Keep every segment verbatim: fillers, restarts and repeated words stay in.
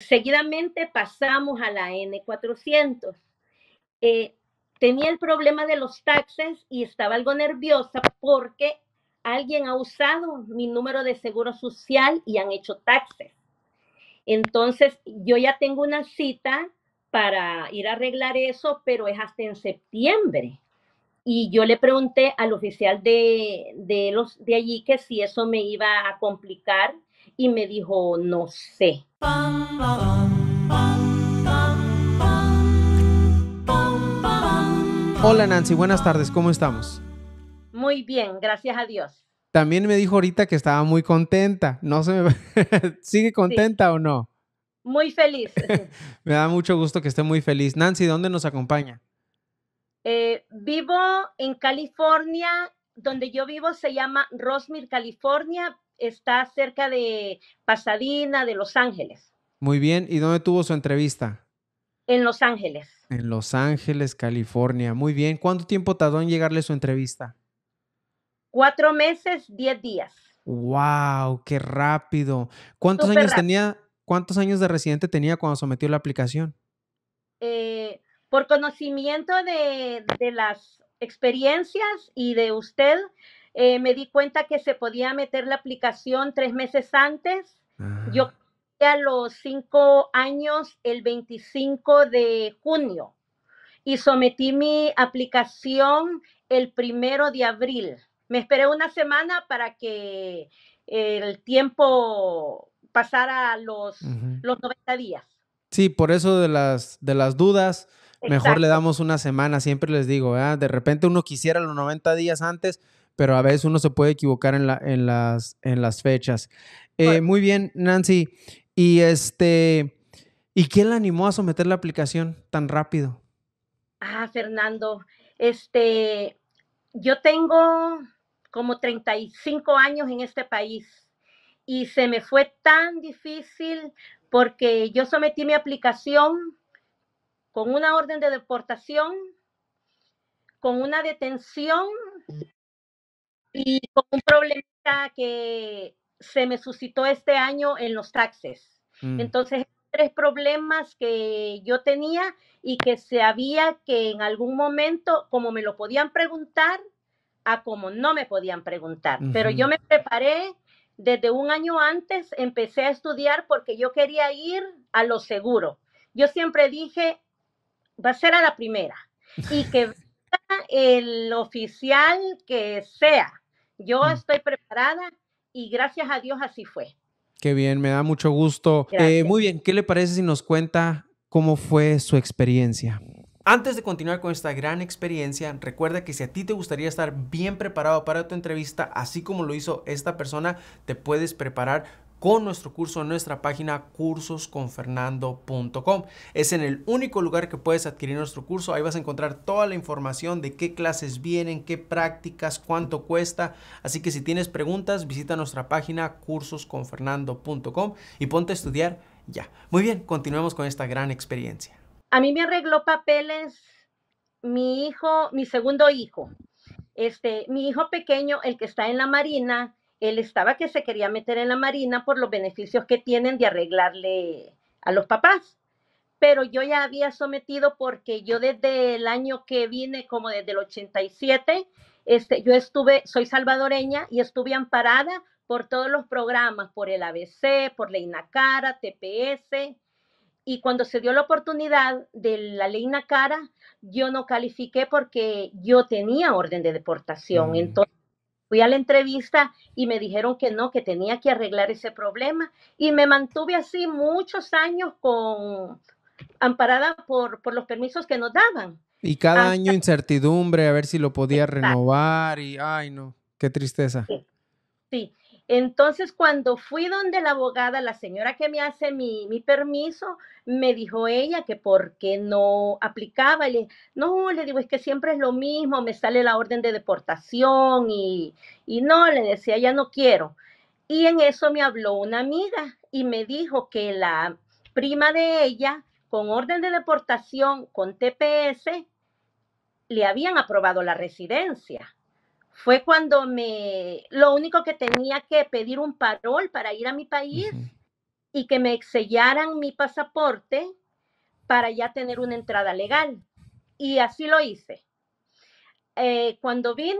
Seguidamente pasamos a la N cuatrocientos. Eh, tenía el problema de los taxes y estaba algo nerviosa porque alguien ha usado mi número de seguro social y han hecho taxes. Entonces, yo ya tengo una cita para ir a arreglar eso, pero es hasta en septiembre. Y yo le pregunté al oficial de, de, los, de allí que si eso me iba a complicar y me dijo, no sé. Hola Nancy, buenas tardes, ¿cómo estamos? Muy bien, gracias a Dios. También me dijo ahorita que estaba muy contenta. No se me... ¿Sigue contenta sí. o no? Muy feliz. Me da mucho gusto que esté muy feliz. Nancy, ¿dónde nos acompaña? Eh, vivo en California. Donde yo vivo se llama Rosmir, California. Está cerca de Pasadena, de Los Ángeles. Muy bien. ¿Y dónde tuvo su entrevista? En Los Ángeles. En Los Ángeles, California. Muy bien. ¿Cuánto tiempo tardó en llegarle su entrevista? Cuatro meses, diez días. ¡Wow! ¡Qué rápido! ¿Cuántos Super años rápido. tenía? ¿Cuántos años de residente tenía cuando sometió la aplicación? Eh, por conocimiento de, de las experiencias y de usted, eh, me di cuenta que se podía meter la aplicación tres meses antes. Ajá. Yo a los cinco años, el veinticinco de junio, y sometí mi aplicación el primero de abril. Me esperé una semana para que el tiempo pasara los, uh-huh. los noventa días. Sí, por eso de las, de las dudas, Exacto. mejor le damos una semana, siempre les digo, ¿verdad? De repente uno quisiera los noventa días antes, pero a veces uno se puede equivocar en, la, en, las, en las fechas. Eh, bueno. Muy bien, Nancy. ¿Y, este, ¿Y quién la animó a someter la aplicación tan rápido? Ah, Fernando, este, yo tengo como treinta y cinco años en este país y se me fue tan difícil porque yo sometí mi aplicación con una orden de deportación, con una detención y con un problema que se me suscitó este año en los taxes. Mm. Entonces, tres problemas que yo tenía y que sabía que en algún momento, como me lo podían preguntar, a como no me podían preguntar. Uh-huh. Pero yo me preparé desde un año antes, empecé a estudiar porque yo quería ir a lo seguro. Yo siempre dije, va a ser a la primera y que el oficial que sea. Yo uh-huh. estoy preparada y gracias a Dios así fue. Qué bien, me da mucho gusto. Eh, muy bien, ¿qué le parece si nos cuenta cómo fue su experiencia? Antes de continuar con esta gran experiencia, recuerda que si a ti te gustaría estar bien preparado para tu entrevista, así como lo hizo esta persona, te puedes preparar con nuestro curso en nuestra página cursos con Fernando punto com. Es en el único lugar que puedes adquirir nuestro curso. Ahí vas a encontrar toda la información de qué clases vienen, qué prácticas, cuánto cuesta. Así que si tienes preguntas, visita nuestra página cursos con Fernando punto com y ponte a estudiar ya. Muy bien, continuemos con esta gran experiencia. A mí me arregló papeles mi hijo, mi segundo hijo. Este, mi hijo pequeño, el que está en la Marina, él estaba que se quería meter en la Marina por los beneficios que tienen de arreglarle a los papás. Pero yo ya había sometido porque yo desde el año que vine, como desde el ochenta y siete, este, yo estuve, soy salvadoreña y estuve amparada por todos los programas, por el A B C, por la NACARA, T P S. Y cuando se dio la oportunidad de la ley NACARA, yo no califiqué porque yo tenía orden de deportación. Mm. Entonces fui a la entrevista y me dijeron que no, que tenía que arreglar ese problema. Y me mantuve así muchos años con, amparada por, por los permisos que nos daban. Y cada Hasta... año incertidumbre, a ver si lo podía Exacto. renovar. Y ay, no, qué tristeza. Sí. sí. Entonces, cuando fui donde la abogada, la señora que me hace mi, mi permiso, me dijo ella que por qué no aplicaba. Le, no, le digo, es que siempre es lo mismo, me sale la orden de deportación y, y no, le decía, ya no quiero. Y en eso me habló una amiga y me dijo que la prima de ella, con orden de deportación, con T P S, le habían aprobado la residencia. Fue cuando me, lo único que tenía que pedir un parol para ir a mi país, uh-huh. y que me sellaran mi pasaporte para ya tener una entrada legal. Y así lo hice. Eh, cuando vine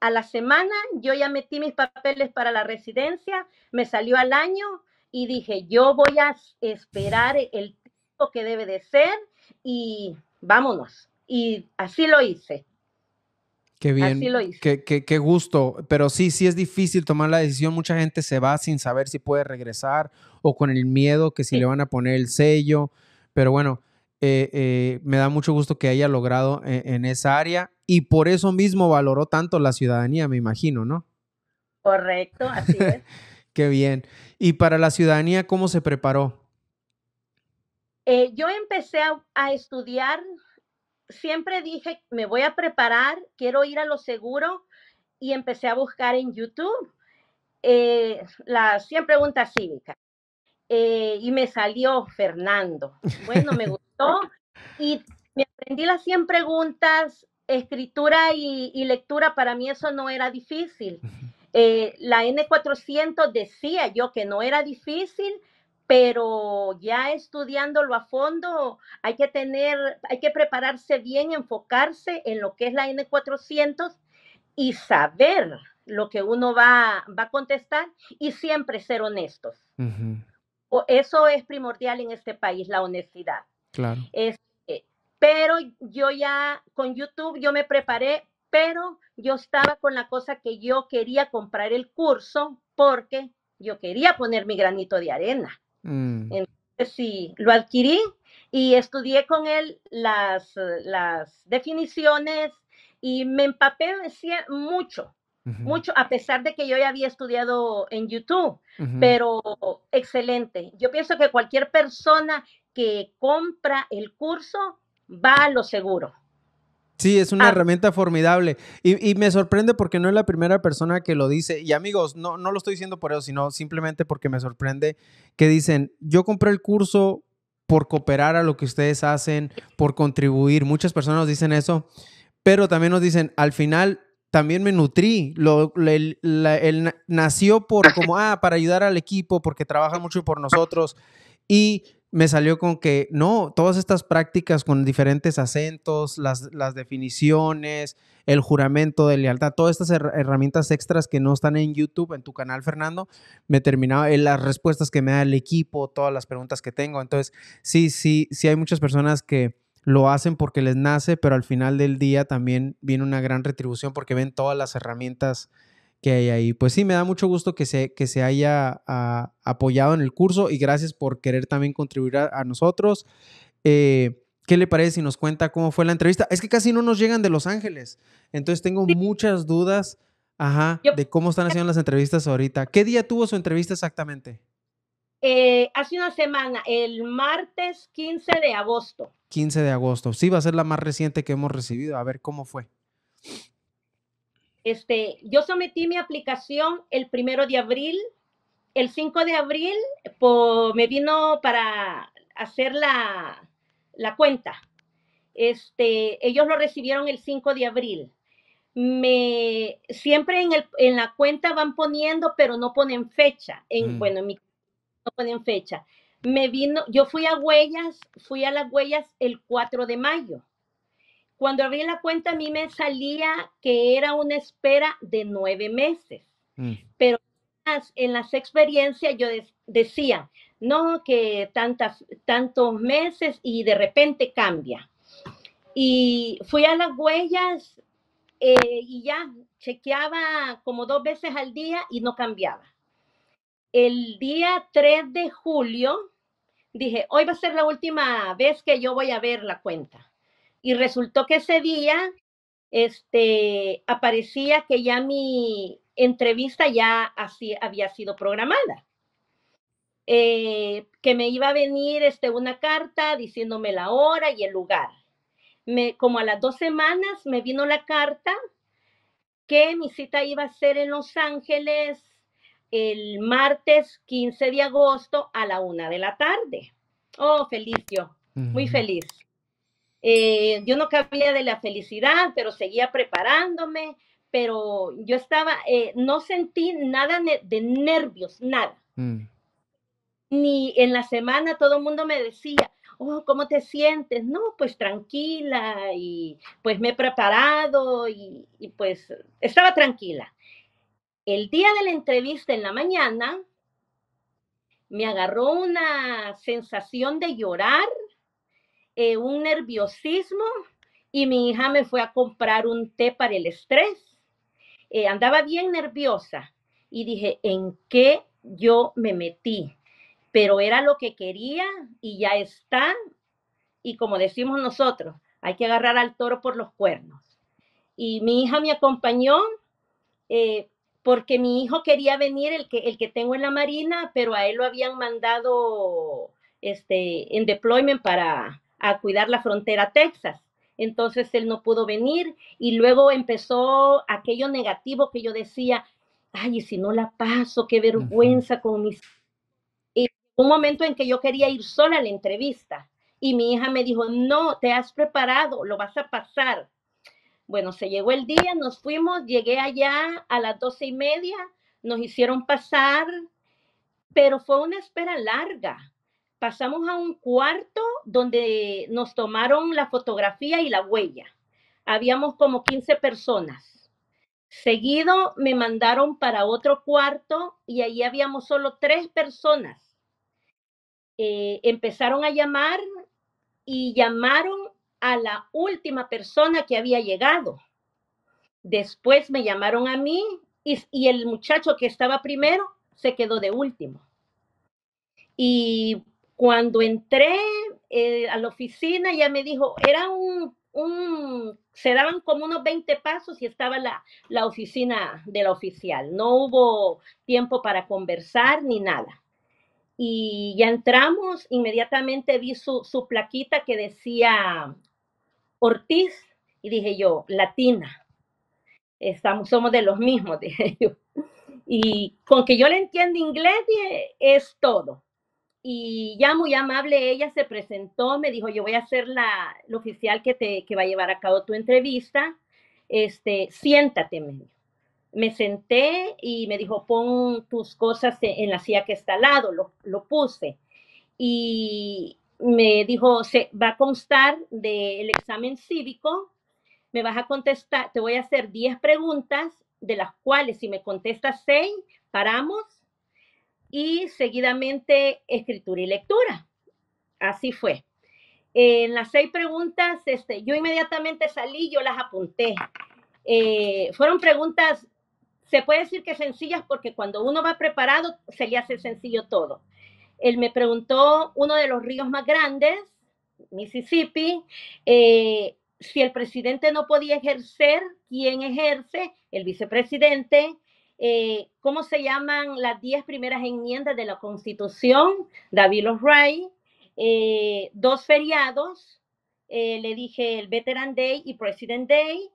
a la semana, yo ya metí mis papeles para la residencia, me salió al año y dije, yo voy a esperar el tiempo que debe de ser y vámonos. Y así lo hice. Qué bien. Así lo hice. Qué, qué, qué gusto. Pero sí, sí es difícil tomar la decisión. Mucha gente se va sin saber si puede regresar o con el miedo que si sí. le van a poner el sello. Pero bueno, eh, eh, me da mucho gusto que haya logrado eh, en esa área y por eso mismo valoró tanto la ciudadanía, me imagino, ¿no? Correcto, así es. Qué bien. Y para la ciudadanía, ¿cómo se preparó? Eh, yo empecé a, a estudiar. Siempre dije, me voy a preparar, quiero ir a lo seguro y empecé a buscar en YouTube eh, las cien preguntas cívicas. Eh, y me salió Fernando. Bueno, me gustó y me aprendí las cien preguntas, escritura y, y lectura, para mí eso no era difícil. Eh, la N cuatrocientos decía yo que no era difícil, pero ya estudiándolo a fondo, hay que tener, hay que prepararse bien, enfocarse en lo que es la N cuatrocientos y saber lo que uno va, va a contestar y siempre ser honestos. Uh-huh. O eso es primordial en este país, la honestidad. Claro. Es, eh, pero yo ya con YouTube yo me preparé, pero yo estaba con la cosa que yo quería comprar el curso porque yo quería poner mi granito de arena. Mm. Entonces sí, lo adquirí y estudié con él las, las definiciones y me empapé mucho. Uh-huh. Mucho, a pesar de que yo ya había estudiado en YouTube, uh-huh. pero excelente. Yo pienso que cualquier persona que compra el curso va a lo seguro. Sí, es una ah. herramienta formidable y, y me sorprende porque no es la primera persona que lo dice. Y amigos, no, no lo estoy diciendo por eso, sino simplemente porque me sorprende que dicen, yo compré el curso por cooperar a lo que ustedes hacen, por contribuir. Muchas personas nos dicen eso, pero también nos dicen, al final también me nutrí, lo, el, la, el, nació por como, ah, para ayudar al equipo, porque trabaja mucho por nosotros, y me salió con que, no, todas estas prácticas con diferentes acentos, las, las definiciones, el juramento de lealtad, todas estas her herramientas extras que no están en YouTube, en tu canal, Fernando, me terminaba, en las respuestas que me da el equipo, todas las preguntas que tengo, entonces, sí, sí, sí hay muchas personas que lo hacen porque les nace, pero al final del día también viene una gran retribución porque ven todas las herramientas que hay ahí. Pues sí, me da mucho gusto que se, que se haya a, apoyado en el curso y gracias por querer también contribuir a, a nosotros. Eh, ¿Qué le parece si nos cuenta cómo fue la entrevista? Es que casi no nos llegan de Los Ángeles, entonces tengo sí. muchas dudas ajá, de cómo están haciendo las entrevistas ahorita. ¿Qué día tuvo su entrevista exactamente? Eh, hace una semana, el martes quince de agosto. quince de agosto. Sí, va a ser la más reciente que hemos recibido. A ver, ¿cómo fue? Este, yo sometí mi aplicación el primero de abril. El cinco de abril po, me vino para hacer la, la cuenta. Este, ellos lo recibieron el cinco de abril. Me, siempre en, el, en la cuenta van poniendo, pero no ponen fecha. En, mm. Bueno, en mi no ponen fecha. Me vino, yo fui a Huellas, fui a las Huellas el cuatro de mayo. Cuando abrí la cuenta a mí me salía que era una espera de nueve meses. Mm. Pero en las experiencias yo de, decía, no, que tantas, tantos meses y de repente cambia. Y fui a las Huellas eh, y ya chequeaba como dos veces al día y no cambiaba. El día tres de julio, dije, hoy va a ser la última vez que yo voy a ver la cuenta. Y resultó que ese día este, aparecía que ya mi entrevista ya así había sido programada. Eh, que me iba a venir este, una carta diciéndome la hora y el lugar. Me, como a las dos semanas me vino la carta que mi cita iba a ser en Los Ángeles, el martes quince de agosto a la una de la tarde. Oh, feliz yo, muy feliz. Eh, yo no cabía de la felicidad, pero seguía preparándome, pero yo estaba, eh, no sentí nada de nervios, nada. Mm. ni en la semana todo el mundo me decía, oh, ¿cómo te sientes? No, pues tranquila y pues me he preparado y, y pues estaba tranquila. El día de la entrevista en la mañana me agarró una sensación de llorar, eh, un nerviosismo y mi hija me fue a comprar un té para el estrés. Eh, andaba bien nerviosa y dije, ¿en qué yo me metí? Pero era lo que quería y ya está. Y como decimos nosotros, hay que agarrar al toro por los cuernos. Y mi hija me acompañó eh, porque mi hijo quería venir, el que, el que tengo en la Marina, pero a él lo habían mandado este, en deployment para a cuidar la frontera Texas. Entonces él no pudo venir y luego empezó aquello negativo que yo decía, ay, y si no la paso, qué vergüenza con mis... Un momento en que yo quería ir sola a la entrevista y mi hija me dijo, no, te has preparado, lo vas a pasar. Bueno, se llegó el día, nos fuimos, llegué allá a las doce y media, nos hicieron pasar, pero fue una espera larga. Pasamos a un cuarto donde nos tomaron la fotografía y la huella. Habíamos como quince personas. Seguido me mandaron para otro cuarto y ahí habíamos solo tres personas. Eh, empezaron a llamar y llamaron a la última persona que había llegado. Después me llamaron a mí y, y el muchacho que estaba primero se quedó de último. Y cuando entré eh, a la oficina ya me dijo, era un, un, se daban como unos veinte pasos y estaba la, la oficina de la oficial. No hubo tiempo para conversar ni nada. Y ya entramos, inmediatamente vi su, su plaquita que decía Ortiz y dije yo, latina, estamos, somos de los mismos, dije yo. Y con que yo le entienda inglés, dije, es todo. Y ya muy amable ella se presentó, me dijo, yo voy a ser la, la oficial que, te, que va a llevar a cabo tu entrevista, este, siéntate, me dijo. Me senté y me dijo, pon tus cosas en la silla que está al lado, lo, lo puse. Y me dijo, se va a constar del examen cívico, me vas a contestar, te voy a hacer diez preguntas, de las cuales si me contestas seis, paramos. Y seguidamente escritura y lectura. Así fue. En las seis preguntas, este, yo inmediatamente salí, yo las apunté. Eh, fueron preguntas... Se puede decir que sencillas porque cuando uno va preparado se le hace sencillo todo. Él me preguntó uno de los ríos más grandes, Mississippi, eh, si el presidente no podía ejercer, ¿quién ejerce? El vicepresidente. Eh, ¿Cómo se llaman las diez primeras enmiendas de la Constitución? David los Ray. Eh, dos feriados. Eh, le dije el Veteran Day y President Day.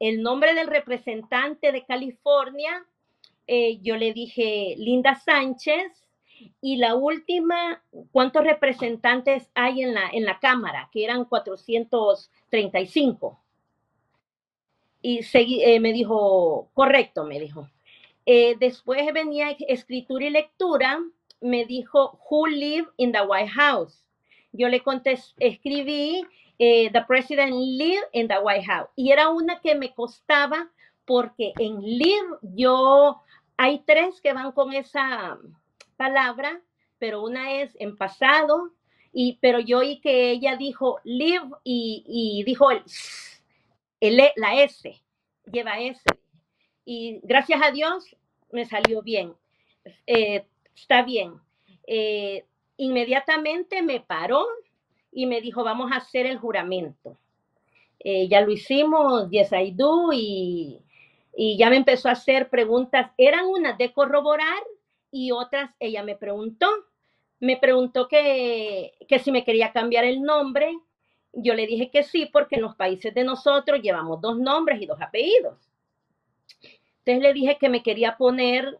El nombre del representante de California, eh, yo le dije Linda Sánchez. Y la última, ¿cuántos representantes hay en la, en la Cámara? Que eran cuatrocientos treinta y cinco. Y seguí, eh, me dijo, correcto, me dijo. Eh, después venía escritura y lectura, me dijo, who live in the White House? Yo le contesté, escribí, Eh, the president live in the White House. Y era una que me costaba porque en live yo, hay tres que van con esa palabra, pero una es en pasado, y, pero yo oí que ella dijo live y, y dijo el, el, la S, lleva S. Y gracias a Dios me salió bien, eh, está bien. Eh, inmediatamente me paró. Y me dijo, vamos a hacer el juramento. Eh, ya lo hicimos, yes I do, y, y ya me empezó a hacer preguntas. Eran unas de corroborar y otras ella me preguntó. Me preguntó que, que si me quería cambiar el nombre. Yo le dije que sí, porque en los países de nosotros llevamos dos nombres y dos apellidos. Entonces le dije que me quería poner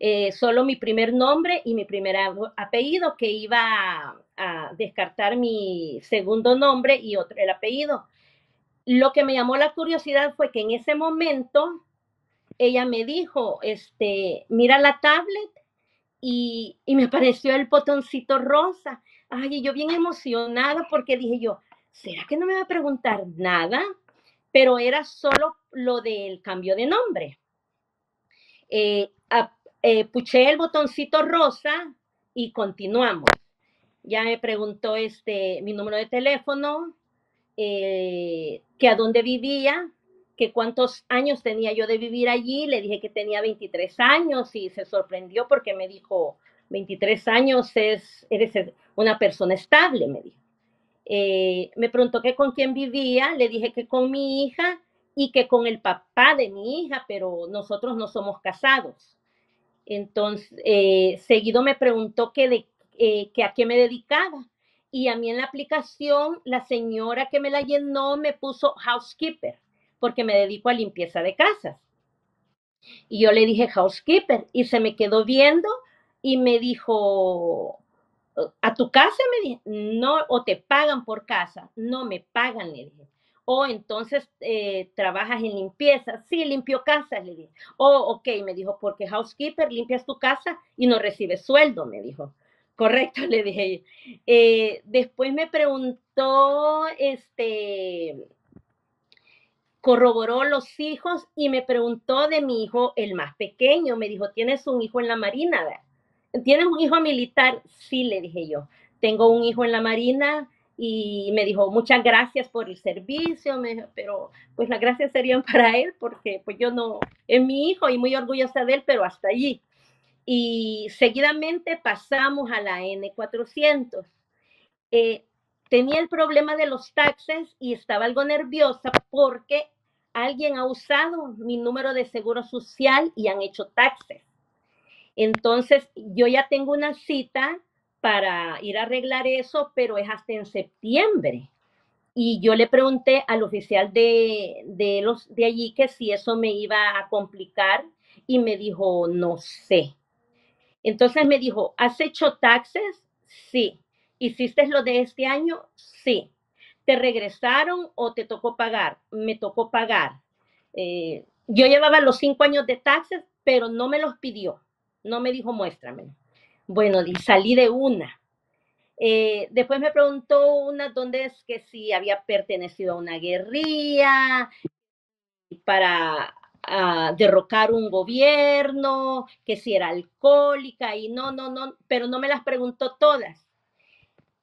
eh, solo mi primer nombre y mi primer apellido, que iba a... a descartar mi segundo nombre y otro, el apellido. Lo que me llamó la curiosidad fue que en ese momento ella me dijo, este, mira la tablet y, y me apareció el botoncito rosa. Ay, y yo bien emocionada porque dije yo, ¿será que no me va a preguntar nada? Pero era solo lo del cambio de nombre. Eh, a, eh, puché el botoncito rosa y continuamos. Ya me preguntó este, mi número de teléfono, eh, que a dónde vivía, que cuántos años tenía yo de vivir allí. Le dije que tenía veintitrés años y se sorprendió porque me dijo, veintitrés años, es, eres una persona estable, me dijo. Eh, me preguntó que con quién vivía, le dije que con mi hija y que con el papá de mi hija, pero nosotros no somos casados. Entonces, eh, seguido me preguntó que, de, eh, que a qué me dedicaba. Y a mí en la aplicación, la señora que me la llenó me puso housekeeper, porque me dedico a limpieza de casas. Y yo le dije housekeeper y se me quedó viendo y me dijo... ¿A tu casa? Me dije, no, o te pagan por casa. No me pagan, le dije. O entonces, eh, ¿trabajas en limpieza? Sí, limpio casas, le dije. Oh, ok, me dijo, porque housekeeper, limpias tu casa y no recibes sueldo, me dijo. Correcto, le dije. Eh, después me preguntó, este, corroboró los hijos y me preguntó de mi hijo, el más pequeño. Me dijo, ¿tienes un hijo en la Marina, verdad? ¿Tienes un hijo militar? Sí, le dije yo. Tengo un hijo en la Marina y me dijo, muchas gracias por el servicio, me dijo, pero pues las gracias serían para él porque pues yo no, es mi hijo y muy orgullosa de él, pero hasta allí. Y seguidamente pasamos a la N cuatrocientos. Eh, tenía el problema de los taxes y estaba algo nerviosa porque alguien ha usado mi número de seguro social y han hecho taxes. Entonces, yo ya tengo una cita para ir a arreglar eso, pero es hasta en septiembre. Y yo le pregunté al oficial de, de, los, de allí que si eso me iba a complicar y me dijo, no sé. Entonces me dijo, ¿has hecho taxes? Sí. ¿Hiciste lo de este año? Sí. ¿Te regresaron o te tocó pagar? Me tocó pagar. Eh, yo llevaba los cinco años de taxes, pero no me los pidió. No me dijo, muéstramelo. Bueno, salí de una. Eh, después me preguntó una dónde es que si había pertenecido a una guerrilla para uh, derrocar un gobierno, que si era alcohólica y no, no, no, pero no me las preguntó todas.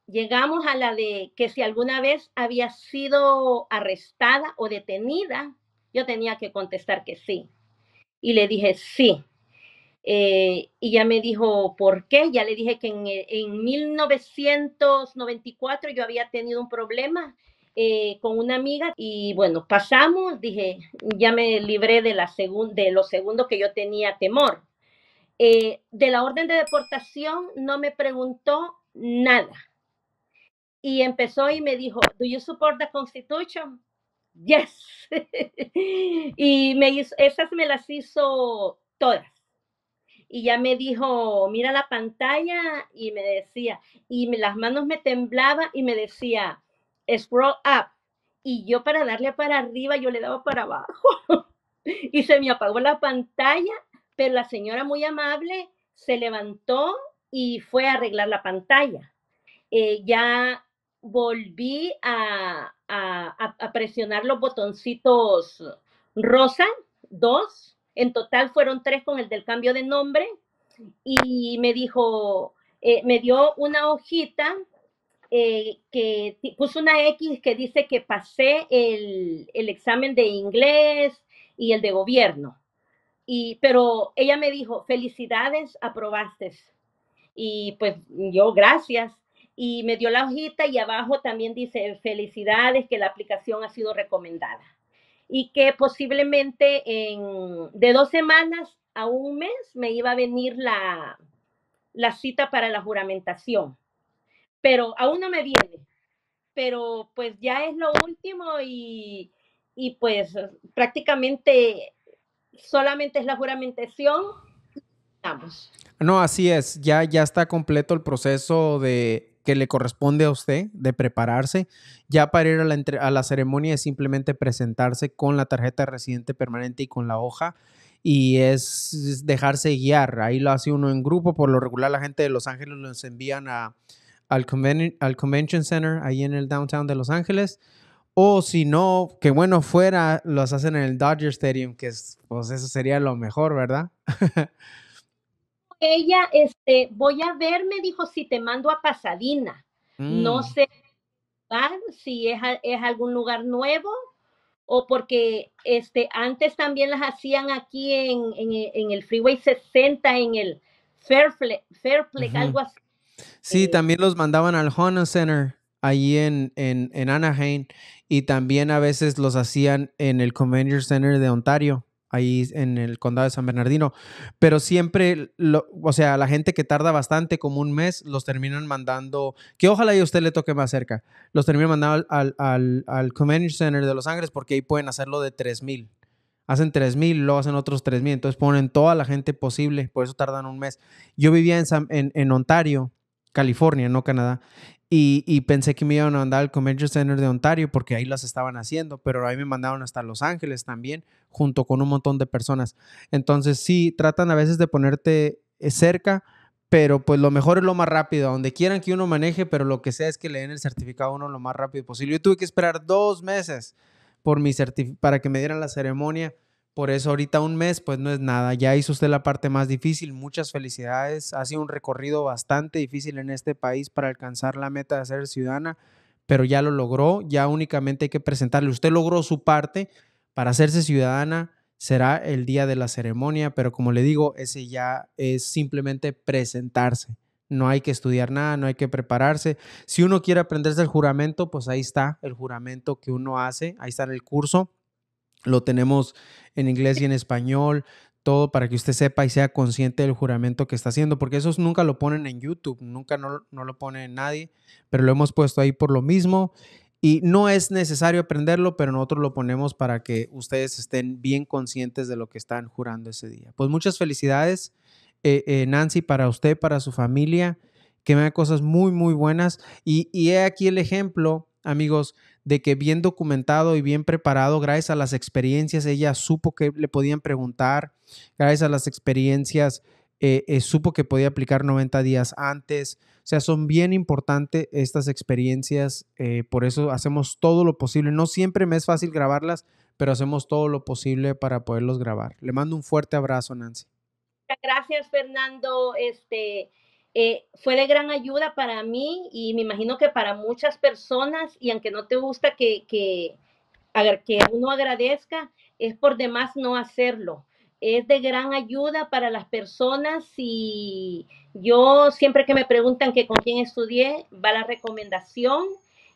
Llegamos a la de que si alguna vez había sido arrestada o detenida, yo tenía que contestar que sí. Y le dije, sí. Eh, y ya me dijo, ¿por qué? Ya le dije que en, en mil novecientos noventa y cuatro yo había tenido un problema eh, con una amiga y bueno, pasamos, dije, ya me libré de, la segun, de lo segundo que yo tenía temor. Eh, de la orden de deportación no me preguntó nada. Y empezó y me dijo, ¿do you support the Constitution? Yes. Y me hizo, esas me las hizo todas. Y ya me dijo, mira la pantalla, y me decía, y me, las manos me temblaban, y me decía, scroll up. Y yo para darle para arriba, yo le daba para abajo. Y se me apagó la pantalla, pero la señora muy amable se levantó y fue a arreglar la pantalla. Eh, ya volví a, a, a presionar los botoncitos rosa, dos. En total fueron tres con el del cambio de nombre y me dijo, eh, me dio una hojita eh, que puso una X que dice que pasé el, el examen de inglés y el de gobierno. Y, pero ella me dijo, felicidades, aprobaste. Y pues yo, gracias. Y me dio la hojita y abajo también dice, felicidades, que la aplicación ha sido recomendada. Y que posiblemente en, de dos semanas a un mes me iba a venir la, la cita para la juramentación. Pero aún no me viene. Pero pues ya es lo último y, y pues prácticamente solamente es la juramentación. Vamos. No, así es. Ya, ya está completo el proceso de... que le corresponde a usted de prepararse. Ya para ir a la, entre, a la ceremonia es simplemente presentarse con la tarjeta residente permanente y con la hoja y es dejarse guiar. Ahí lo hace uno en grupo. Por lo regular la gente de Los Ángeles los envían a, al, conven- al Convention Center, ahí en el downtown de Los Ángeles. O si no, que bueno fuera, los hacen en el Dodger Stadium, que es, pues eso sería lo mejor, ¿verdad? Ella, este, voy a ver, me dijo, si te mando a Pasadena. Mm. No sé si es, es algún lugar nuevo o porque este, antes también las hacían aquí en, en, en el Freeway sesenta, en el Fairflex, Fairflex uh-huh. algo así. Sí, eh, también los mandaban al Honda Center, allí en, en, en Anaheim, y también a veces los hacían en el Convention Center de Ontario, ahí en el condado de San Bernardino, pero siempre, lo, o sea, la gente que tarda bastante, como un mes, los terminan mandando, que ojalá y a usted le toque más cerca, los terminan mandando al, al, al Convention Center de Los Ángeles, porque ahí pueden hacerlo de tres mil. Hacen tres mil, luego hacen otros tres mil, entonces ponen toda la gente posible, por eso tardan un mes. Yo vivía en, San, en, en Ontario, California, no Canadá, Y, y pensé que me iban a mandar al Convention Center de Ontario porque ahí las estaban haciendo, pero ahí me mandaron hasta Los Ángeles también, junto con un montón de personas. Entonces sí, tratan a veces de ponerte cerca, pero pues lo mejor es lo más rápido, donde quieran que uno maneje, pero lo que sea es que le den el certificado a uno lo más rápido posible. Yo tuve que esperar dos meses por mi certif- para que me dieran la ceremonia. Por eso ahorita un mes pues no es nada. Ya hizo usted la parte más difícil. Muchas felicidades. Ha sido un recorrido bastante difícil en este país para alcanzar la meta de ser ciudadana, pero ya lo logró. Ya únicamente hay que presentarle. Usted logró su parte para hacerse ciudadana. Será el día de la ceremonia, pero como le digo, ese ya es simplemente presentarse. No hay que estudiar nada, no hay que prepararse. Si uno quiere aprenderse el juramento, pues ahí está el juramento que uno hace. Ahí está en el curso. Lo tenemos en inglés y en español, todo para que usted sepa y sea consciente del juramento que está haciendo, porque esos nunca lo ponen en YouTube, nunca no, no lo pone nadie, pero lo hemos puesto ahí por lo mismo y no es necesario aprenderlo, pero nosotros lo ponemos para que ustedes estén bien conscientes de lo que están jurando ese día. Pues muchas felicidades, eh, eh, Nancy, para usted, para su familia, que vean cosas muy, muy buenas y, y he aquí el ejemplo, amigos, de que bien documentado y bien preparado, gracias a las experiencias, ella supo que le podían preguntar, gracias a las experiencias, eh, eh, supo que podía aplicar noventa días antes. O sea, son bien importantes estas experiencias, eh, por eso hacemos todo lo posible. No siempre me es fácil grabarlas, pero hacemos todo lo posible para poderlos grabar. Le mando un fuerte abrazo, Nancy. Gracias, Fernando. Este... Eh, fue de gran ayuda para mí y me imagino que para muchas personas, y aunque no te gusta que, que, que uno agradezca, es por demás no hacerlo. Es de gran ayuda para las personas y yo siempre que me preguntan que con quién estudié, va la recomendación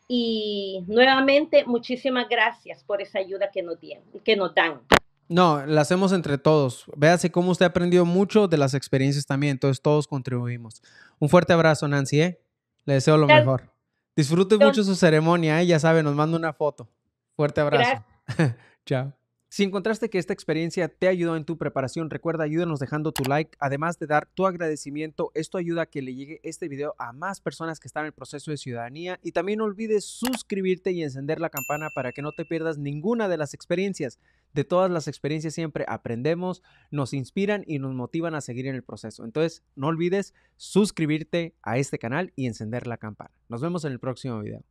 y nuevamente muchísimas gracias por esa ayuda que nos, dieron, que nos dan. No, la hacemos entre todos. Véase cómo usted ha aprendido mucho de las experiencias también. Entonces, todos contribuimos. Un fuerte abrazo, Nancy, ¿eh? Le deseo lo Gracias. Mejor. Disfrute mucho su ceremonia, ¿eh? Ya sabe, nos manda una foto. Fuerte abrazo. Chao. Si encontraste que esta experiencia te ayudó en tu preparación, recuerda, ayúdanos dejando tu like. Además de dar tu agradecimiento, esto ayuda a que le llegue este video a más personas que están en el proceso de ciudadanía. Y también no olvides suscribirte y encender la campana para que no te pierdas ninguna de las experiencias. De todas las experiencias siempre aprendemos, nos inspiran y nos motivan a seguir en el proceso. Entonces, no olvides suscribirte a este canal y encender la campana. Nos vemos en el próximo video.